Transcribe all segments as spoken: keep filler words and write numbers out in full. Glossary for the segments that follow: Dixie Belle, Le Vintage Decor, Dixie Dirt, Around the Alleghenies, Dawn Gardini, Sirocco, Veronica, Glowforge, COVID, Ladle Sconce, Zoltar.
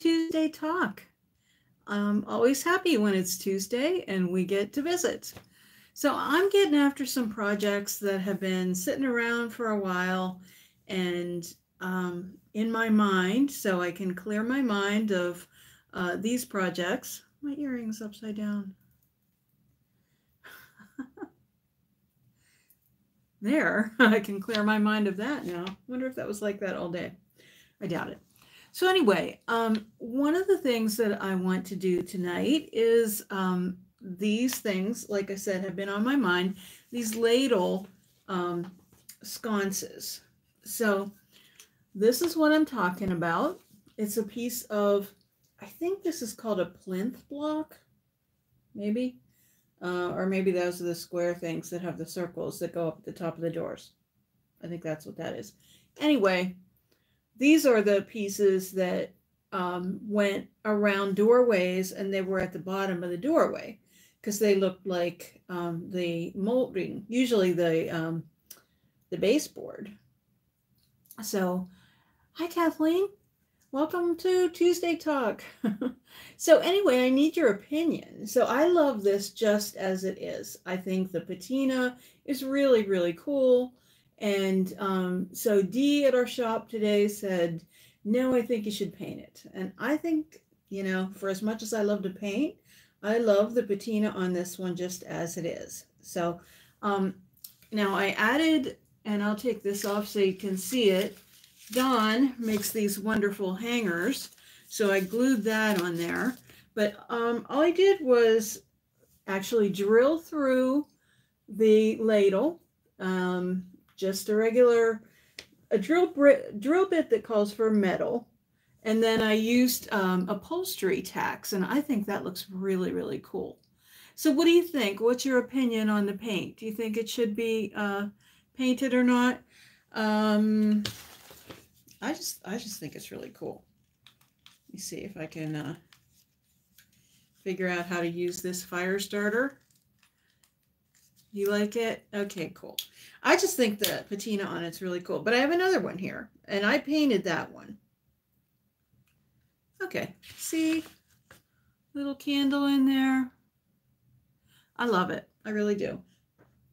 Tuesday Talk. I'm always happy when it's Tuesday and we get to visit. So I'm getting after some projects that have been sitting around for a while and um, in my mind, so I can clear my mind of uh, these projects. My earring's upside down. There, I can clear my mind of that now. Wonder if that was like that all day. I doubt it. So anyway, um, one of the things that I want to do tonight is um, these things, like I said, have been on my mind, these ladle um, sconces. So this is what I'm talking about. It's a piece of, I think this is called a plinth block, maybe. Uh, or maybe those are the square things that have the circles that go up at the top of the doors. I think that's what that is. Anyway, these are the pieces that um, went around doorways, and they were at the bottom of the doorway because they looked like um, the molding, usually the, um, the baseboard. So, hi, Kathleen. Welcome to Tuesday Talk. So anyway, I need your opinion. So I love this just as it is. I think the patina is really, really cool. And um, so Dee at our shop today said, no, I think you should paint it. And I think, you know, for as much as I love to paint, I love the patina on this one just as it is. So um, now I added, and I'll take this off so you can see it. Dawn makes these wonderful hangers, so I glued that on there. But um, all I did was actually drill through the ladle, um, just a regular a drill drill bit that calls for metal, and then I used um, upholstery tacks, and I think that looks really, really cool. So what do you think? What's your opinion on the paint? Do you think it should be uh, painted or not? Um, I just, I just think it's really cool. Let me see if I can uh, figure out how to use this fire starter. You like it? Okay, cool. I just think the patina on it's really cool, but I have another one here and I painted that one. Okay, see? Little candle in there. I love it. I really do.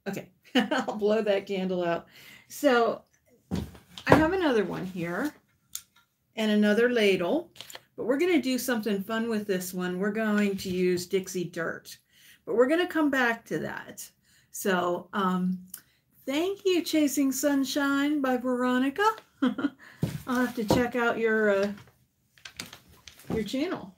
Okay, I'll blow that candle out. So I have another one here and another ladle, but we're going to do something fun with this one. We're going to use Dixie Dirt, but we're going to come back to that. So um, thank you, Chasing Sunshine by Veronica. I'll have to check out your uh, your channel.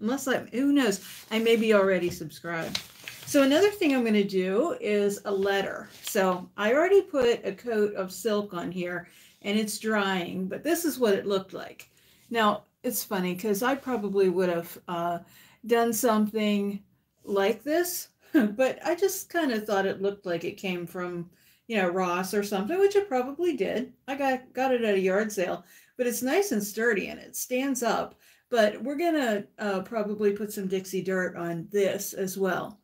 Unless I, who knows, I may be already subscribed. So another thing I'm going to do is a letter. So I already put a coat of silk on here and it's drying, but this is what it looked like. Now, it's funny because I probably would have uh, done something like this, but I just kind of thought it looked like it came from, you know, Ross or something, which it probably did. I got, got it at a yard sale, but it's nice and sturdy and it stands up, but we're going to uh, probably put some Dixie Dirt on this as well.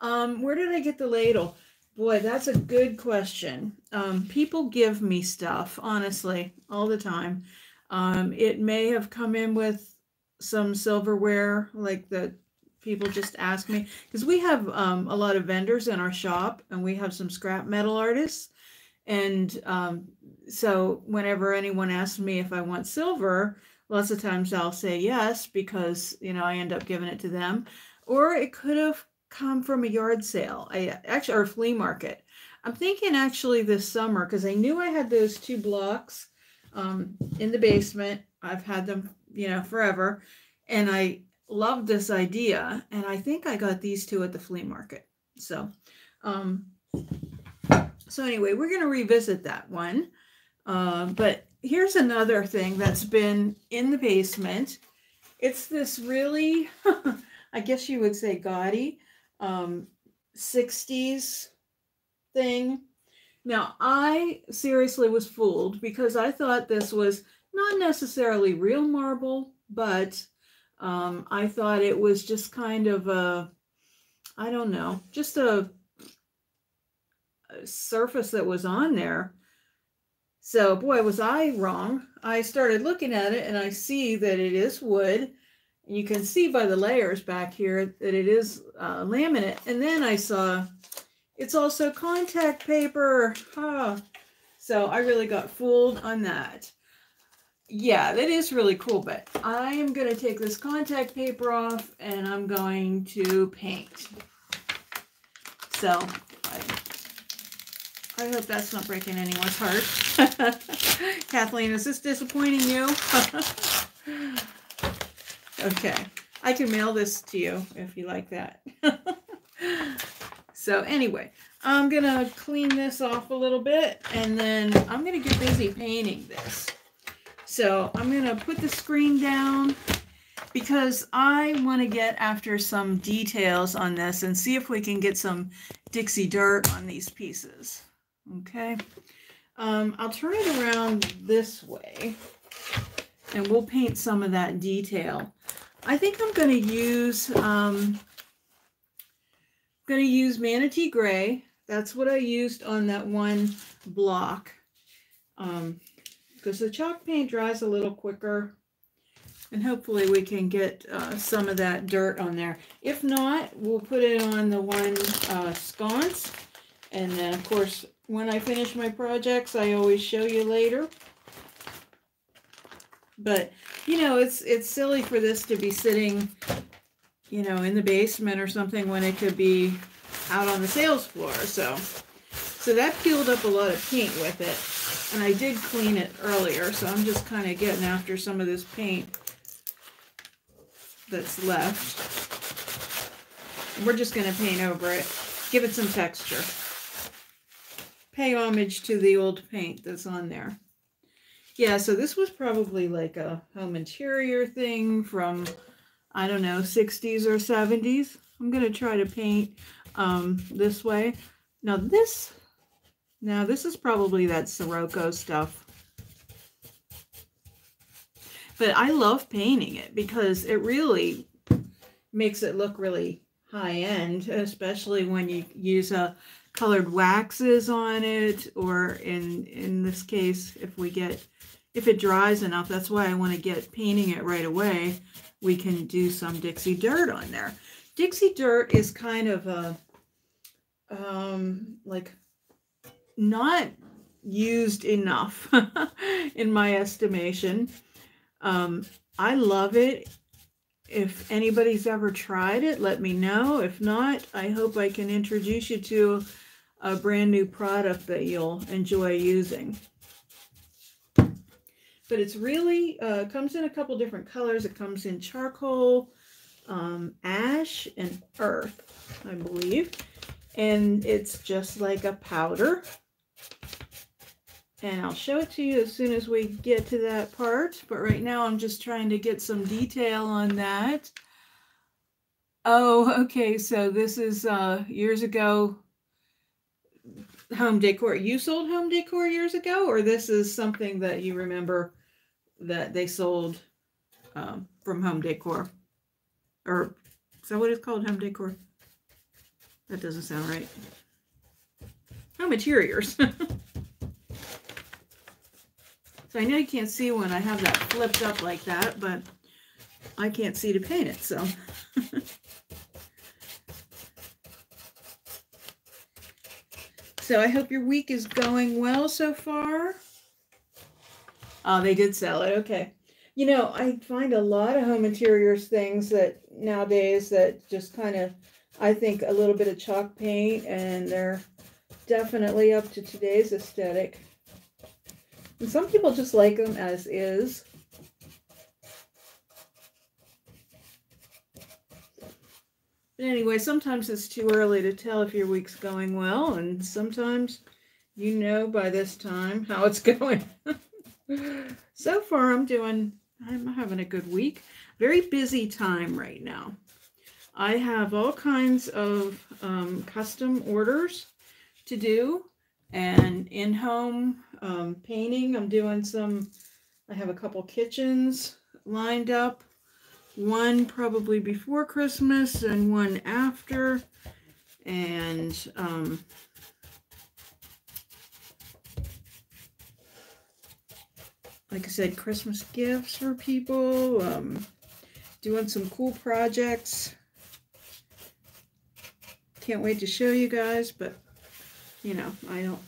Um, where did I get the ladle? Boy, that's a good question. Um, people give me stuff, honestly, all the time. Um, it may have come in with some silverware, like the people just ask me, because we have um, a lot of vendors in our shop and we have some scrap metal artists. And um, so whenever anyone asks me if I want silver, lots of times I'll say yes, because, you know, I end up giving it to them. Or it could have come from a yard sale, I actually, or a flea market. I'm thinking actually this summer, because I knew I had those two blocks um, in the basement. I've had them, you know, forever. And I loved this idea. And I think I got these two at the flea market. So, um, so anyway, we're going to revisit that one. Uh, but here's another thing that's been in the basement. It's this really, I guess you would say gaudy, um sixties thing. Now I seriously was fooled because I thought this was not necessarily real marble, but um I thought it was just kind of a, I don't know, just a, a surface that was on there. So boy, was I wrong. I started looking at it and I see that it is wood. You can see by the layers back here that it is uh, laminate. And then I saw it's also contact paper. Huh. So I really got fooled on that. Yeah, that is really cool, but I am going to take this contact paper off and I'm going to paint. So I, I hope that's not breaking anyone's heart. Kathleen, is this disappointing you? Okay, I can mail this to you if you like that. So anyway, I'm going to clean this off a little bit and then I'm going to get busy painting this. So I'm going to put the screen down because I want to get after some details on this and see if we can get some Dixie Dirt on these pieces. Okay, um, I'll turn it around this way and we'll paint some of that detail. I think I'm going to use um, going to use Manatee Gray. That's what I used on that one block. Um, because the chalk paint dries a little quicker and hopefully we can get uh, some of that dirt on there. If not, we'll put it on the one uh, sconce, and then of course when I finish my projects I always show you later. But you know, it's it's silly for this to be sitting, you know, in the basement or something when it could be out on the sales floor. So so that peeled up a lot of paint with it. And I did clean it earlier, so I'm just kind of getting after some of this paint that's left. We're just going to paint over it, give it some texture. Pay homage to the old paint that's on there. Yeah, so this was probably like a home interior thing from, I don't know, sixties or seventies. I'm going to try to paint um, this way. Now this... Now, this is probably that Sirocco stuff. But I love painting it because it really makes it look really high-end, especially when you use a colored waxes on it, or in in this case, if we get, if it dries enough, that's why I want to get painting it right away, we can do some Dixie Dirt on there. Dixie Dirt is kind of a, um, like... not used enough in my estimation. um I love it. If anybody's ever tried it, let me know. If not, I hope I can introduce you to a brand new product that you'll enjoy using. But it's really uh comes in a couple different colors. It comes in charcoal, um ash, and earth, I believe, and it's just like a powder. And I'll show it to you as soon as we get to that part. But right now I'm just trying to get some detail on that. Oh, okay. So this is uh, years ago home decor. You sold home decor years ago? Or this is something that you remember that they sold um, from home decor? Or is that what it's called, home decor? That doesn't sound right. Home interiors. So I know you can't see when I have that flipped up like that, but I can't see to paint it, so. So I hope your week is going well so far. Oh, they did sell it, okay. You know, I find a lot of home interiors things that nowadays that just kind of, I think a little bit of chalk paint, and they're definitely up to today's aesthetic. And some people just like them as is. But anyway, sometimes it's too early to tell if your week's going well, and sometimes you know by this time how it's going. So far, I'm doing, I'm having a good week. Very busy time right now. I have all kinds of um, custom orders to do, and in-home um, painting. I'm doing some, I have a couple kitchens lined up, one probably before Christmas and one after, and um, like I said, Christmas gifts for people, um, doing some cool projects. Can't wait to show you guys, but you know, I don't,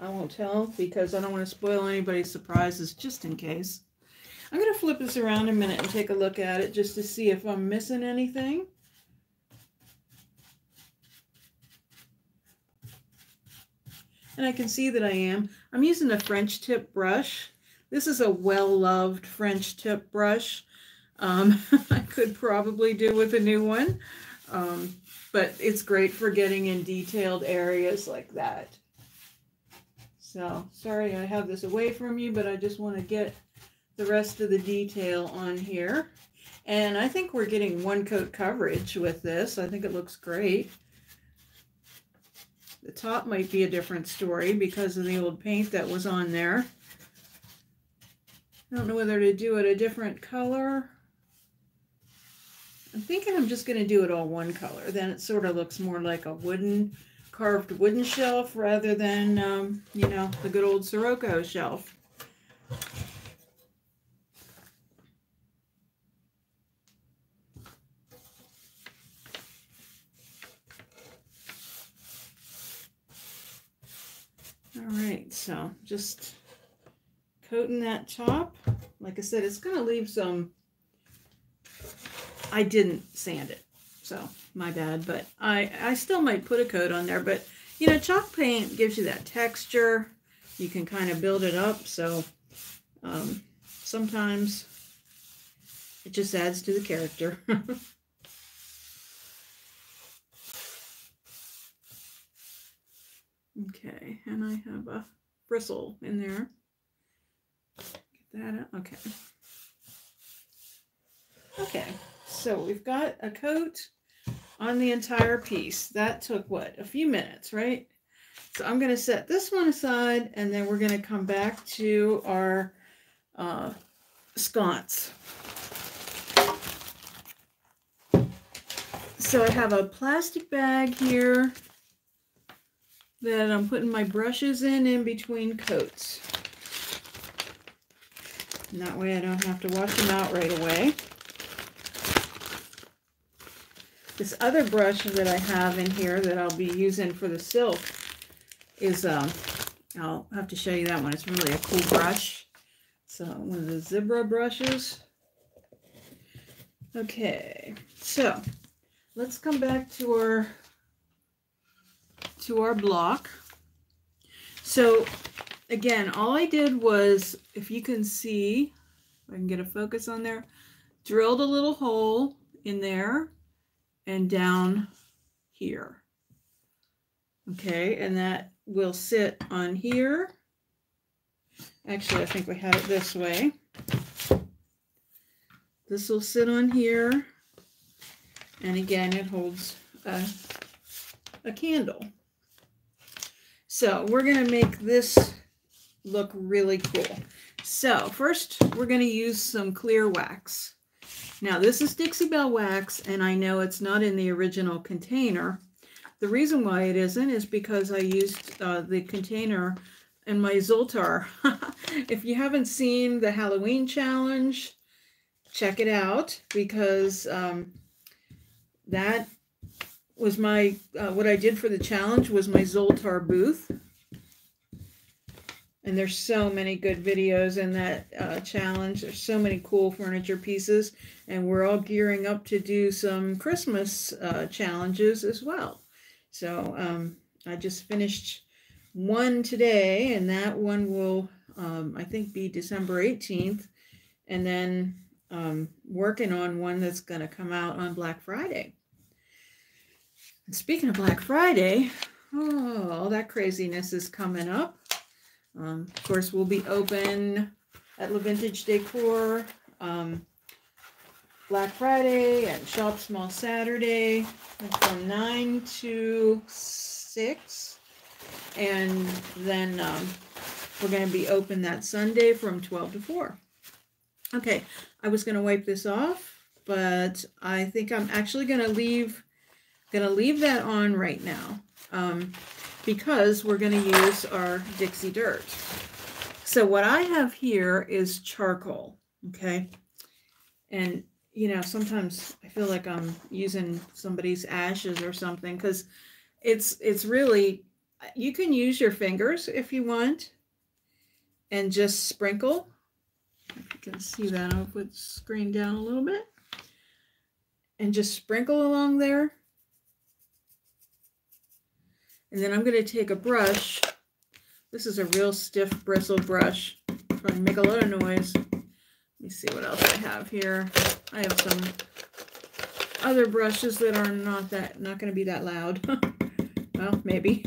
I won't tell because I don't want to spoil anybody's surprises, just in case. I'm going to flip this around a minute and take a look at it just to see if I'm missing anything. And I can see that I am. I'm using a French tip brush. This is a well-loved French tip brush. Um, I could probably do with a new one, um, but it's great for getting in detailed areas like that. So, sorry I have this away from you, but I just want to get the rest of the detail on here. And I think we're getting one coat coverage with this. I think it looks great. The top might be a different story because of the old paint that was on there. I don't know whether to do it a different color. I'm thinking I'm just going to do it all one color. Then it sort of looks more like a wooden, carved wooden shelf rather than, um, you know, the good old Sirocco shelf. All right, so just coating that top. Like I said, it's going to leave some, I didn't sand it, so my bad, but I, I still might put a coat on there, but you know, chalk paint gives you that texture. You can kind of build it up, so um, sometimes it just adds to the character. Okay, and I have a bristle in there. Get that out. Okay. Okay, so we've got a coat on the entire piece. That took, what, a few minutes, right? So I'm going to set this one aside, and then we're going to come back to our uh, sconce. So I have a plastic bag here that I'm putting my brushes in in between coats. And that way I don't have to wash them out right away. This other brush that I have in here that I'll be using for the silk is, um, I'll have to show you that one. It's really a cool brush. So one of the zebra brushes. Okay, so let's come back to our to our block. So again, all I did was, if you can see, if I can get a focus on there, drilled a little hole in there and down here. Okay, and that will sit on here. Actually, I think we had it this way. This will sit on here, and again, it holds a, a candle. So we're going to make this look really cool. So first we're going to use some clear wax. Now this is Dixie Belle wax, and I know it's not in the original container. The reason why it isn't is because I used uh, the container in my Zoltar. If you haven't seen the Halloween challenge, check it out, because um, that was my, uh, what I did for the challenge was my Zoltar booth. And there's so many good videos in that uh, challenge. There's so many cool furniture pieces, and we're all gearing up to do some Christmas uh, challenges as well. So um, I just finished one today, and that one will, um, I think, be December eighteenth. And then um, working on one that's going to come out on Black Friday. And speaking of Black Friday, oh, all that craziness is coming up. Um, of course, we'll be open at Le Vintage Decor um, Black Friday and Shop Small Saturday from nine to six. And then um, we're going to be open that Sunday from twelve to four. Okay, I was going to wipe this off, but I think I'm actually going to leave... Gonna leave that on right now um, because we're gonna use our Dixie Dirt. So what I have here is charcoal, okay? And, you know, sometimes I feel like I'm using somebody's ashes or something, because it's, it's really, you can use your fingers if you want and just sprinkle. If you can see that, I'll put the screen down a little bit. And just sprinkle along there. And then I'm going to take a brush. This is a real stiff bristle brush. I'm trying to make a lot of noise. Let me see what else I have here. I have some other brushes that are not that not going to be that loud. Well, maybe.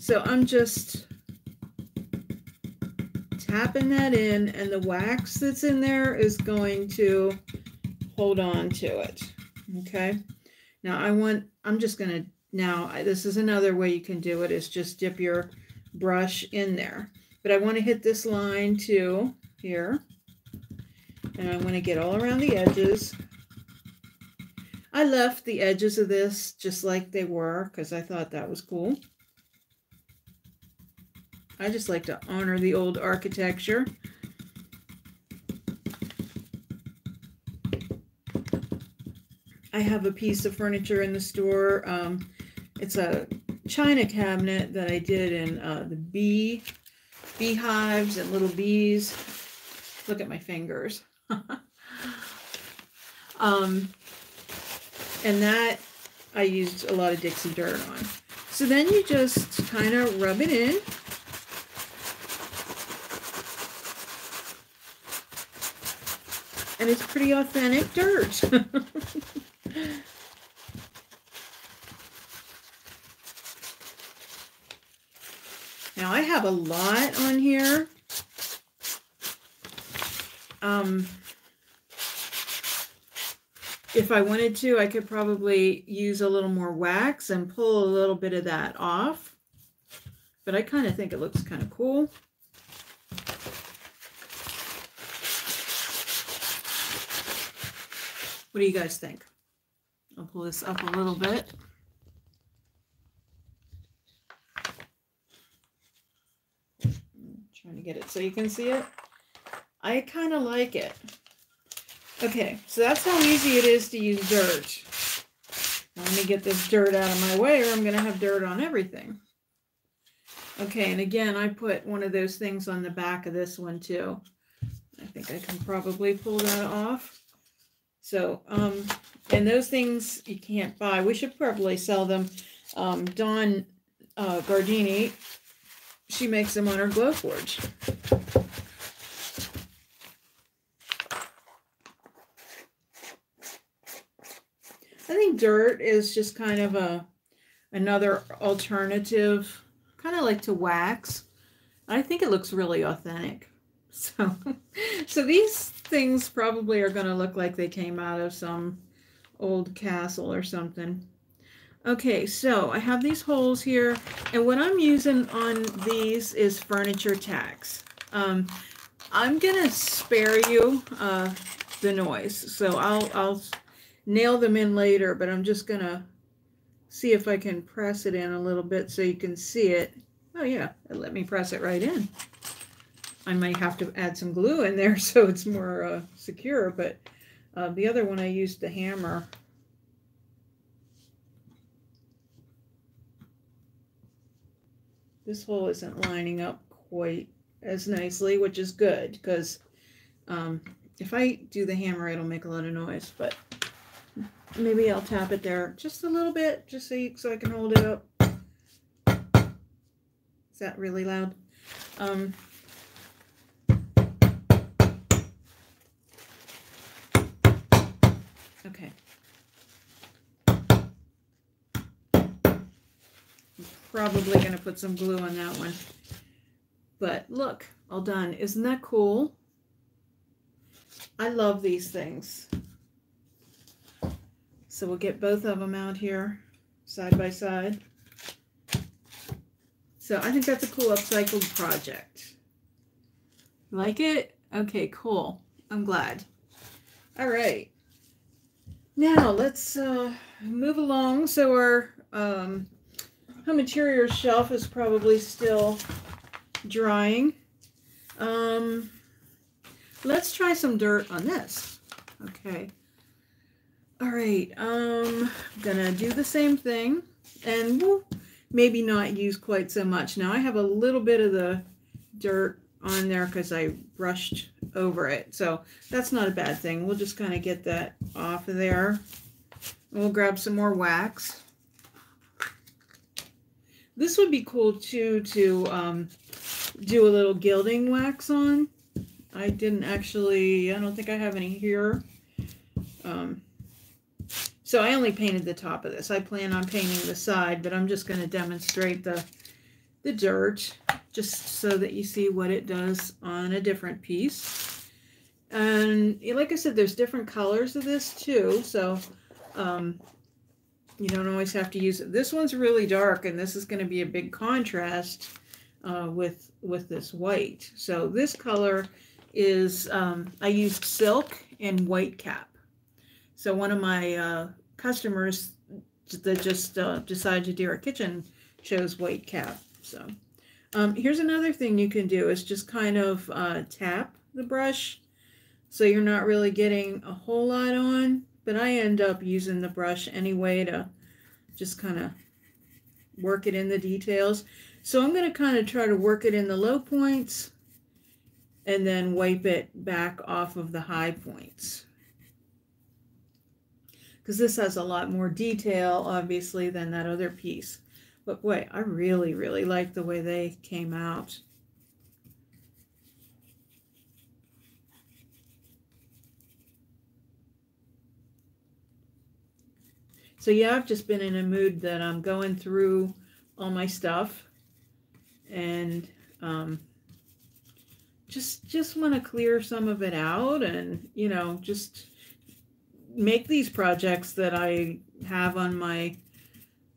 So I'm just tapping that in, and the wax that's in there is going to hold on to it. Okay. Now I want. I'm just going to. Now, this is another way you can do it, is just dip your brush in there. But I want to hit this line too, here. And I want to get all around the edges. I left the edges of this just like they were, because I thought that was cool. I just like to honor the old architecture. I have a piece of furniture in the store. Um, it's a china cabinet that I did in uh, the bee, beehives and little bees. Look at my fingers. um, and that I used a lot of Dixie Dirt on. So then you just kind of rub it in. And it's pretty authentic dirt. Now I have a lot on here. Um, if I wanted to, I could probably use a little more wax and pull a little bit of that off. But I kind of think it looks kind of cool. What do you guys think? I'll pull this up a little bit. I'm trying to get it so you can see it. I kind of like it. Okay, so that's how easy it is to use dirt. Now let me get this dirt out of my way, or I'm going to have dirt on everything. Okay, and again, I put one of those things on the back of this one too. I think I can probably pull that off. So, um, and those things you can't buy. We should probably sell them. Um, Dawn uh, Gardini, she makes them on her Glowforge. I think dirt is just kind of a another alternative, kind of like to wax. I think it looks really authentic. So, so these things probably are going to look like they came out of some old castle or something. Okay, so I have these holes here, and what I'm using on these is furniture tacks. Um, I'm going to spare you uh, the noise, so I'll, I'll nail them in later, but I'm just going to see if I can press it in a little bit so you can see it. Oh yeah, it let me press it right in. I might have to add some glue in there so it's more uh, secure, but uh, the other one I used the hammer. This hole isn't lining up quite as nicely, which is good, because um, if I do the hammer, it'll make a lot of noise, but maybe I'll tap it there just a little bit, just so, you, so I can hold it up. Is that really loud? Um, Okay. I'm probably going to put some glue on that one. But look, all done. Isn't that cool? I love these things. So we'll get both of them out here side by side. So I think that's a cool upcycled project. Like it? Okay, cool. I'm glad. All right. Now let's uh, move along. So our um, home interior shelf is probably still drying. Um, let's try some dirt on this. Okay. All right. Um, I'm going to do the same thing and we'll maybe not use quite so much. Now I have a little bit of the dirt on there because I brushed over it. So that's not a bad thing. We'll just kind of get that off of there. We'll grab some more wax. This would be cool too to um, do a little gilding wax on. I didn't actually, I don't think I have any here. Um, so I only painted the top of this. I plan on painting the side, but I'm just going to demonstrate the, the dirt just so that you see what it does on a different piece. And like I said, there's different colors of this too. So um, you don't always have to use it. This one's really dark, and this is going to be a big contrast uh, with with this white. So this color is, um, I used silk and white cap. So one of my uh, customers that just uh, decided to do our kitchen chose white cap. So um, here's another thing you can do is just kind of uh, tap the brush so you're not really getting a whole lot on. But I end up using the brush anyway to just kind of work it in the details. So I'm going to kind of try to work it in the low points and then wipe it back off of the high points. Because this has a lot more detail, obviously, than that other piece. But boy, I really, really like the way they came out. So yeah, I've just been in a mood that I'm going through all my stuff and um, just just want to clear some of it out and, you know, just make these projects that I have on my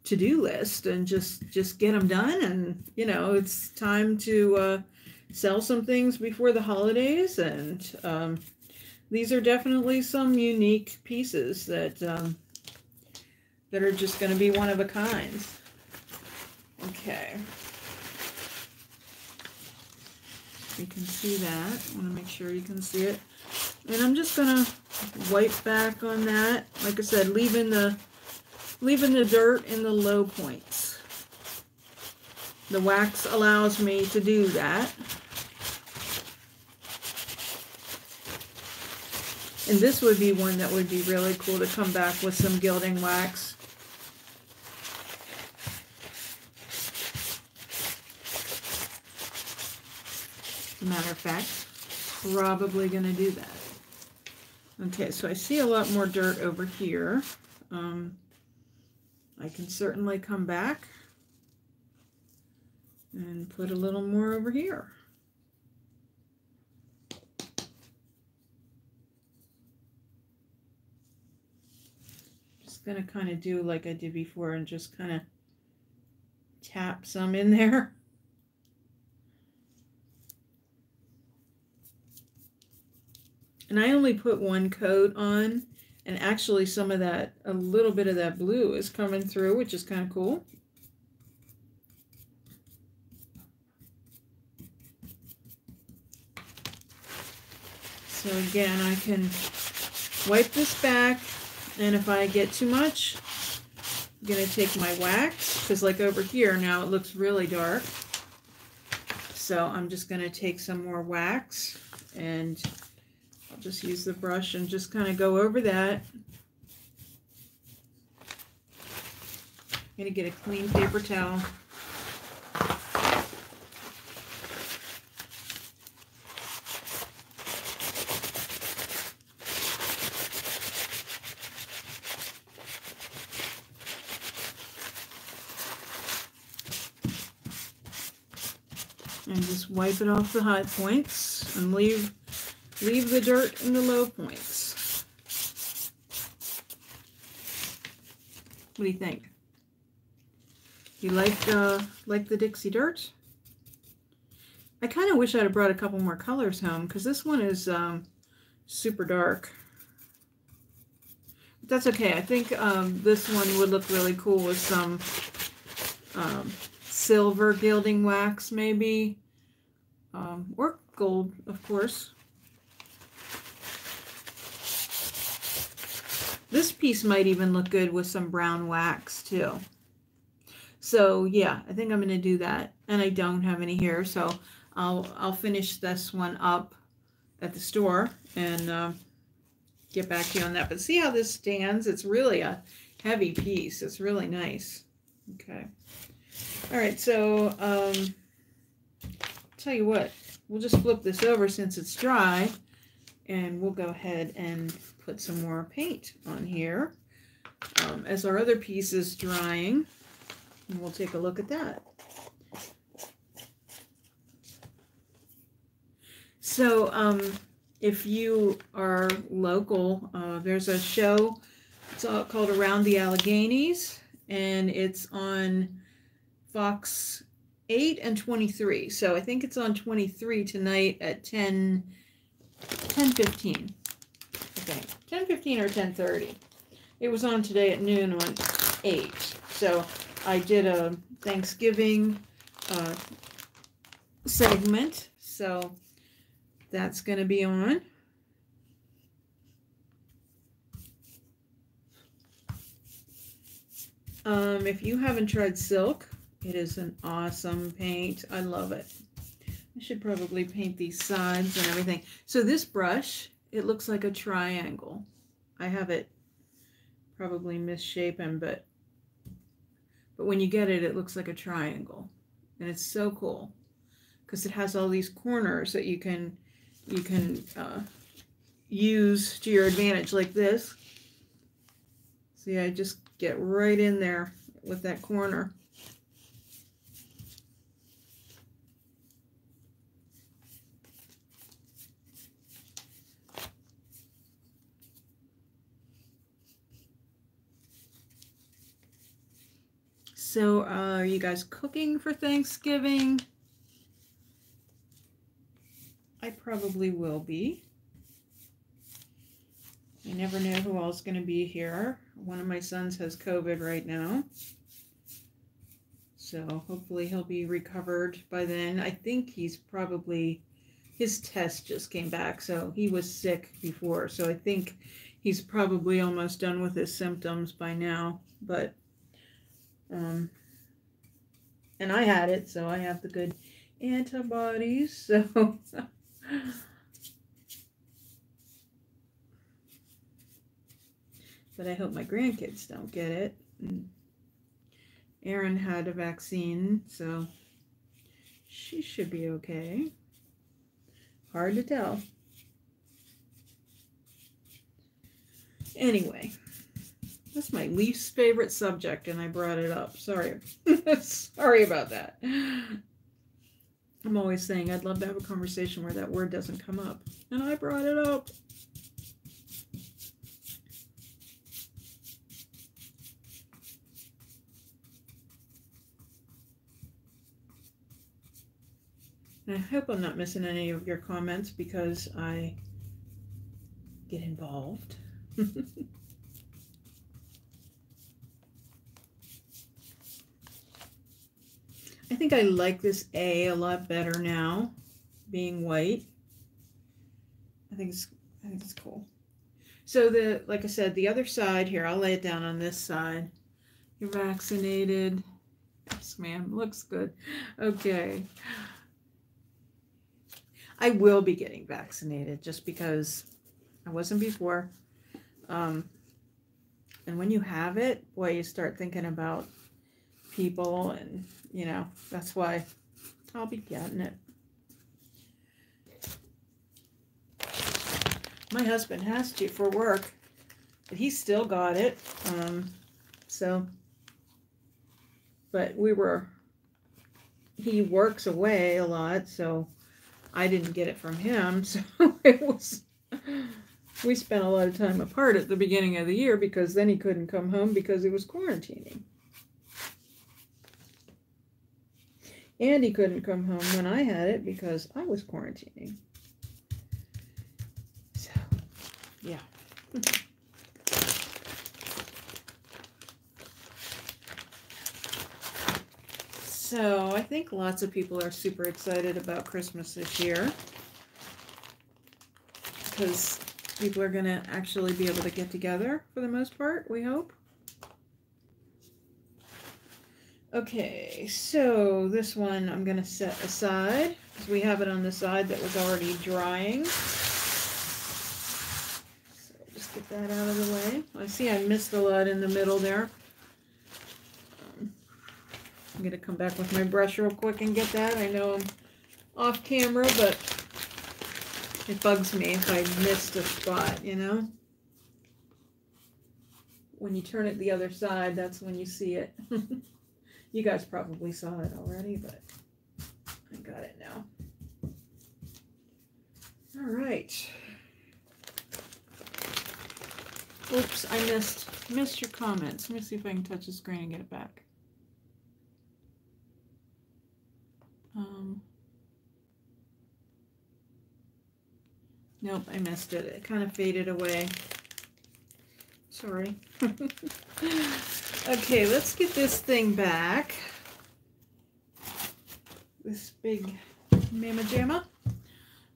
to-do list and just, just get them done. And, you know, it's time to uh, sell some things before the holidays. And um, these are definitely some unique pieces that... Um, that are just going to be one of a kind. Okay. You can see that. I want to make sure you can see it. And I'm just going to wipe back on that. Like I said, leaving the leaving the dirt in the low points. The wax allows me to do that. And this would be one that would be really cool to come back with some gilding wax. Matter of fact, probably going to do that. Okay, so I see a lot more dirt over here. Um, I can certainly come back and put a little more over here. Just going to kind of do like I did before and just kind of tap some in there. And I only put one coat on, and actually some of that, a little bit of that blue is coming through, which is kind of cool. So again, I can wipe this back, and if I get too much, I'm going to take my wax, because like over here now it looks really dark. So I'm just going to take some more wax, and I'll just use the brush and just kind of go over that. I'm going to get a clean paper towel. And just wipe it off the high points and leave leave the dirt in the low points. What do you think? You like uh, like the Dixie Dirt? I kind of wish I'd have brought a couple more colors home because this one is um, super dark. But that's okay. I think um, this one would look really cool with some um, silver gilding wax maybe, um, or gold, of course. This piece might even look good with some brown wax too. So yeah, I think I'm going to do that. And I don't have any here, so I'll, I'll finish this one up at the store and uh, get back to you on that. But see how this stands? It's really a heavy piece. It's really nice. Okay. All right, so um, tell you what, we'll just flip this over since it's dry. And we'll go ahead and put some more paint on here um, as our other piece is drying. And we'll take a look at that. So um, if you are local, uh, there's a show, it's called Around the Alleghenies, and it's on Fox eight and twenty-three. So I think it's on twenty-three tonight at ten fifteen, I think. ten fifteen or ten thirty. It was on today at noon on eight. So I did a Thanksgiving uh, segment. So that's going to be on. Um, if you haven't tried silk, it is an awesome paint. I love it. I should probably paint these sides and everything. So this brush, it looks like a triangle. I have it probably misshapen, but but when you get it, it looks like a triangle. And it's so cool because it has all these corners that you can you can uh, use to your advantage, like this. See, I just get right in there with that corner. So, uh, are you guys cooking for Thanksgiving? I probably will be. I never know who all's going to be here. One of my sons has COVID right now. So, hopefully he'll be recovered by then. I think he's probably, his test just came back, so he was sick before. So, I think he's probably almost done with his symptoms by now, but Um, and I had it, so I have the good antibodies, so. But I hope my grandkids don't get it. And Erin had a vaccine, so she should be okay. Hard to tell. Anyway. That's my least favorite subject, and I brought it up. Sorry. Sorry about that. I'm always saying I'd love to have a conversation where that word doesn't come up. And I brought it up. And I hope I'm not missing any of your comments because I get involved. I think I like this A a lot better now, being white. I think it's I think it's cool. So the like I said, the other side here, I'll lay it down on this side. You're vaccinated. Yes, ma'am. Looks good. Okay. I will be getting vaccinated just because I wasn't before. Um, and when you have it, boy, you start thinking about people, and you know, that's why I'll be getting it. My husband has to for work, but he still got it. Um, so, but we were, he works away a lot, so I didn't get it from him. So it was, we spent a lot of time apart at the beginning of the year because then he couldn't come home because he was quarantining. And he couldn't come home when I had it because I was quarantining. So, yeah. So I think lots of people are super excited about Christmas this year because people are going to actually be able to get together for the most part, we hope. Okay, so this one I'm going to set aside because we have it on the side that was already drying. So just get that out of the way. I see I missed a lot in the middle there. I'm going to come back with my brush real quick and get that. I know I'm off camera, but it bugs me if I missed a spot, you know? When you turn it the other side, that's when you see it. You guys probably saw it already, but I got it now. All right. Oops, I missed, missed your comments. Let me see if I can touch the screen and get it back. Um, nope, I missed it. It kind of faded away. Sorry. Okay, let's get this thing back. This big mama jamma.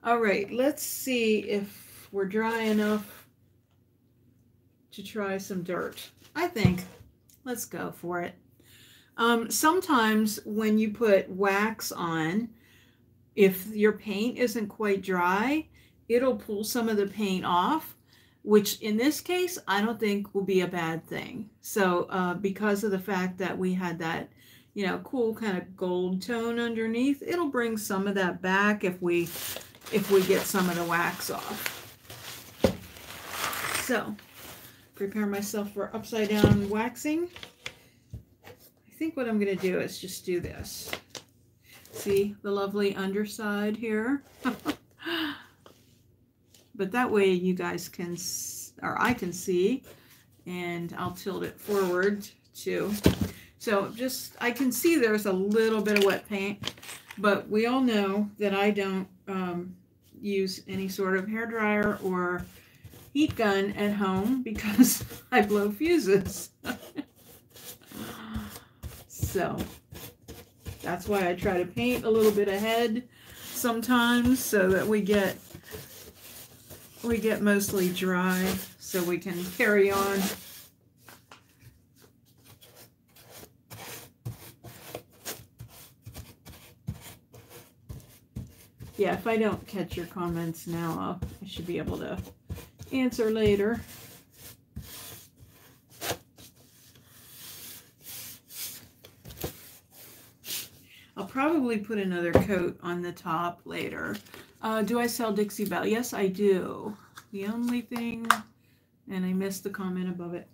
All right, let's see if we're dry enough to try some dirt. I think. Let's go for it. Um, sometimes when you put wax on, if your paint isn't quite dry, it'll pull some of the paint off, which in this case, I don't think will be a bad thing. So uh, because of the fact that we had that, you know, cool kind of gold tone underneath, it'll bring some of that back if we, if we get some of the wax off. So prepare myself for upside down waxing. I think what I'm going to do is just do this. See the lovely underside here? But that way you guys can, or I can see, and I'll tilt it forward too. So just, I can see there's a little bit of wet paint, but we all know that I don't um, use any sort of hairdryer or heat gun at home because I blow fuses. So that's why I try to paint a little bit ahead sometimes so that we get we get mostly dry so we can carry on. Yeah, if I don't catch your comments now, I'll, I should be able to answer later. I'll probably put another coat on the top later. Uh, do I sell Dixie Belle? Yes, I do. The only thing, and I missed the comment above it.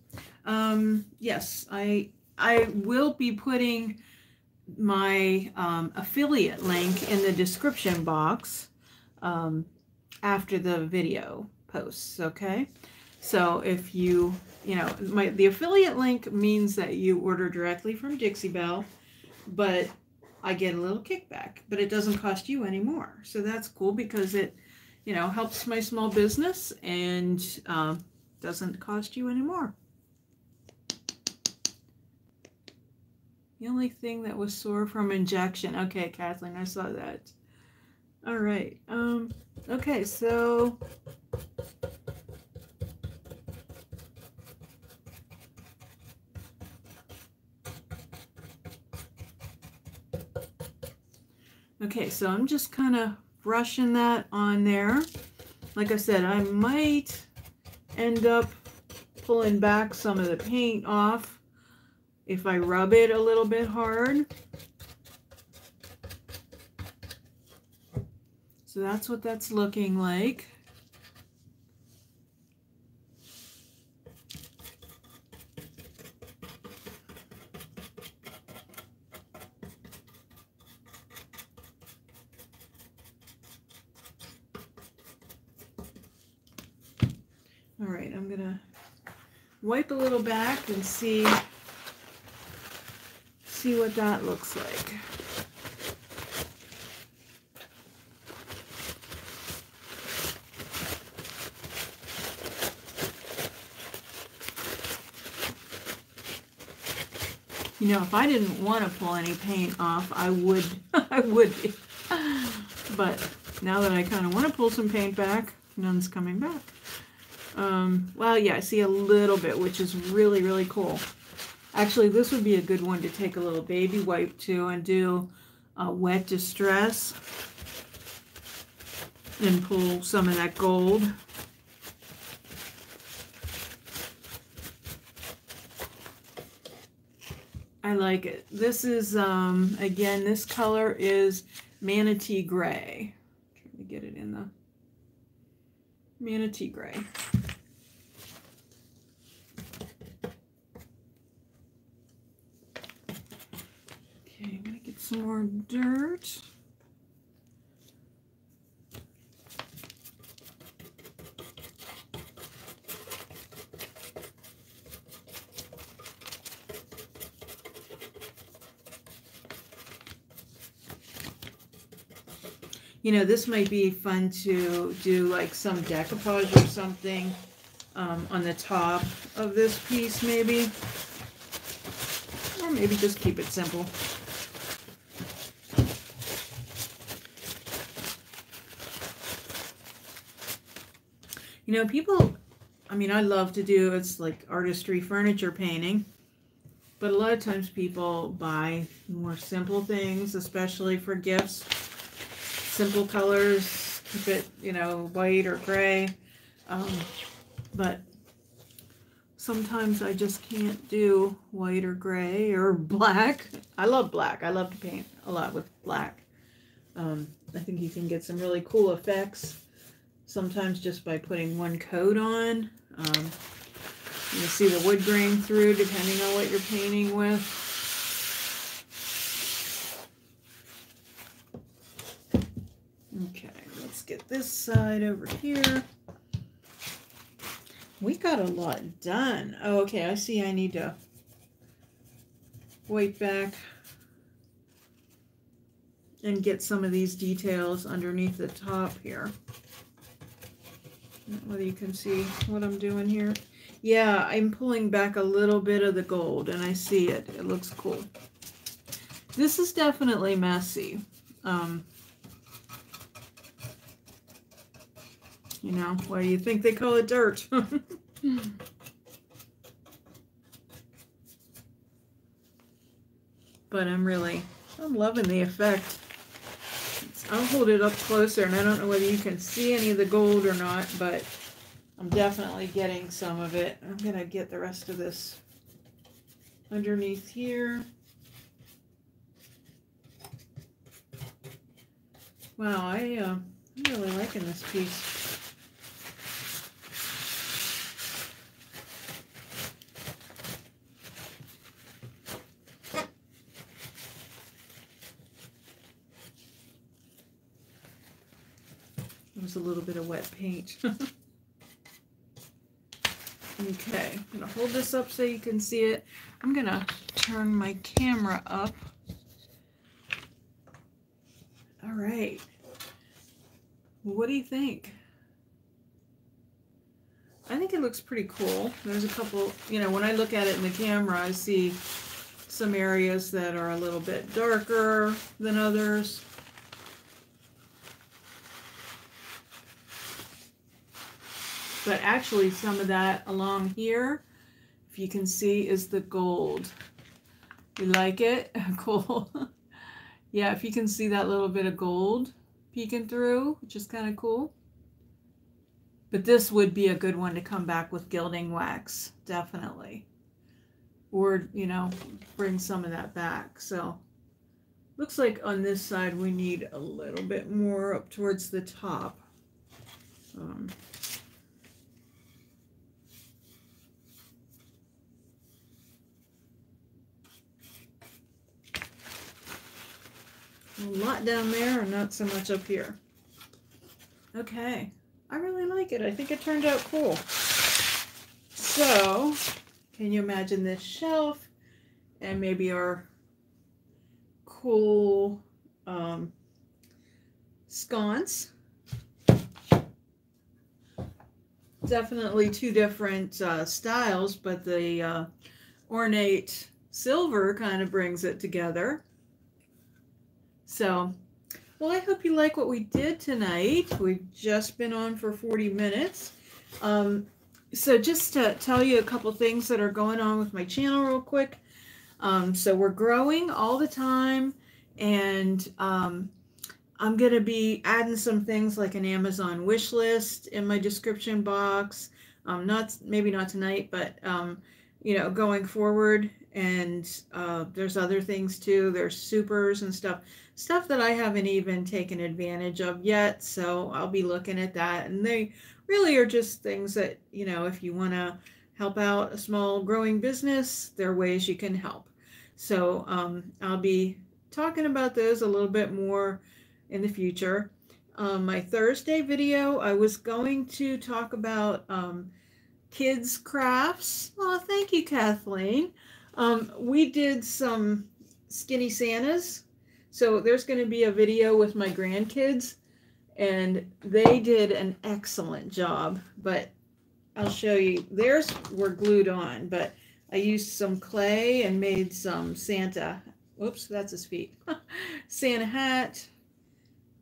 Um, yes, I I will be putting my um, affiliate link in the description box um, after the video posts. Okay, so if you you know my the affiliate link means that you order directly from Dixie Belle, but I get a little kickback, but it doesn't cost you any more. So that's cool because it, you know, helps my small business and uh, doesn't cost you any more. The only thing that was sore from injection. Okay, Kathleen, I saw that. All right. Um, okay, so Okay, so I'm just kind of brushing that on there. Like I said, I might end up pulling back some of the paint off if I rub it a little bit hard. So that's what that's looking like. Wipe a little back and see see what that looks like. You know, if I didn't want to pull any paint off, I would. I would be. But now that I kind of want to pull some paint back, none's coming back. Um, well, yeah, I see a little bit, which is really, really cool. Actually, this would be a good one to take a little baby wipe to and do a wet distress and pull some of that gold. I like it. This is, um, again, this color is Manatee Gray. I'm trying to get it in the Manatee Gray. Okay, I'm gonna get some more dirt. You know, this might be fun to do like some decoupage or something um, on the top of this piece maybe. Or maybe just keep it simple. You know, people, I mean, I love to do, it's like artistry furniture painting. But a lot of times people buy more simple things, especially for gifts. Simple colors, keep it, you know, white or gray, um, but sometimes I just can't do white or gray or black. I love black. I love to paint a lot with black. Um, I think you can get some really cool effects sometimes just by putting one coat on. Um, you see the wood grain through depending on what you're painting with. Okay, let's get this side over here. We got a lot done. Oh, okay, I see I need to wipe back and get some of these details underneath the top here. Whether you can see what I'm doing here. Yeah, I'm pulling back a little bit of the gold and I see it. It looks cool. This is definitely messy. Um... You know, why do you think they call it dirt? But I'm really, I'm loving the effect. It's, I'll hold it up closer, and I don't know whether you can see any of the gold or not, but I'm definitely getting some of it. I'm going to get the rest of this underneath here. Wow, I, uh, I'm really liking this piece. A little bit of wet paint. Okay, I'm gonna hold this up so you can see it. I'm gonna turn my camera up. All right, what do you think? I think it looks pretty cool. There's a couple, you know, when I look at it in the camera, I see some areas that are a little bit darker than others. But actually some of that along here, if you can see, is the gold. You like it? Cool. Yeah, if you can see that little bit of gold peeking through, which is kind of cool. But this would be a good one to come back with gilding wax, definitely. Or, you know, bring some of that back. So looks like on this side we need a little bit more up towards the top. Um, A lot down there and not so much up here. Okay, I really like it. I think it turned out cool. So, can you imagine this shelf and maybe our cool um, sconce? Definitely two different uh, styles, but the uh, ornate silver kind of brings it together. So, well, I hope you like what we did tonight. We've just been on for forty minutes. Um, so just to tell you a couple things that are going on with my channel real quick. Um, so we're growing all the time, and um, I'm going to be adding some things like an Amazon wish list in my description box. Um, not maybe not tonight, but, um, you know, going forward. And uh, there's other things too. There's supers and stuff, stuff that I haven't even taken advantage of yet. So I'll be looking at that. And they really are just things that, you know, if you want to help out a small growing business, there are ways you can help. So um, I'll be talking about those a little bit more in the future. Um, my Thursday video, I was going to talk about um, kids crafts. Oh, thank you, Kathleen. Um, we did some skinny Santas. So there's going to be a video with my grandkids, and they did an excellent job, but I'll show you. Theirs were glued on, but I used some clay and made some Santa. Whoops, that's his feet. Santa hat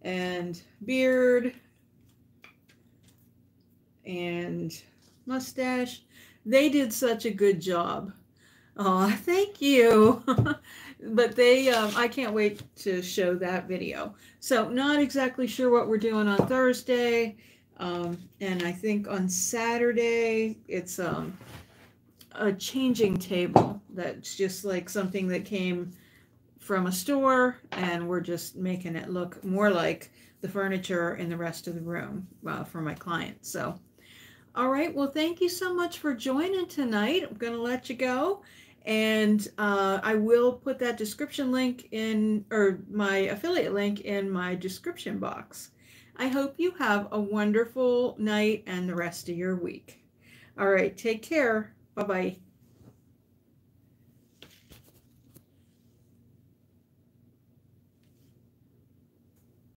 and beard and mustache. They did such a good job. Oh, thank you. But they, um, I can't wait to show that video. So not exactly sure what we're doing on Thursday. Um, and I think on Saturday, it's um, a changing table. That's just like something that came from a store, and we're just making it look more like the furniture in the rest of the room uh, for my clients. So, all right. Well, thank you so much for joining tonight. I'm going to let you go. And uh, I will put that description link in, or my affiliate link in my description box. I hope you have a wonderful night and the rest of your week. All right. Take care. Bye-bye.